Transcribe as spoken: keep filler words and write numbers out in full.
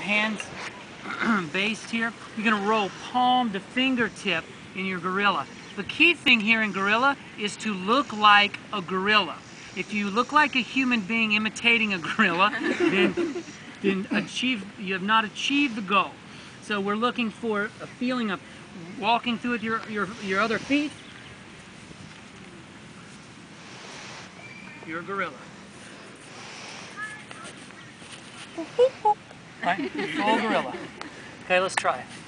hands based here. You're going to roll palm to fingertip in your gorilla. The key thing here in gorilla is to look like a gorilla. If you look like a human being imitating a gorilla, then, then achieve, you have not achieved the goal. So we're looking for a feeling of walking through with your, your, your other feet. You're a gorilla. Right? Full gorilla. Okay, let's try it.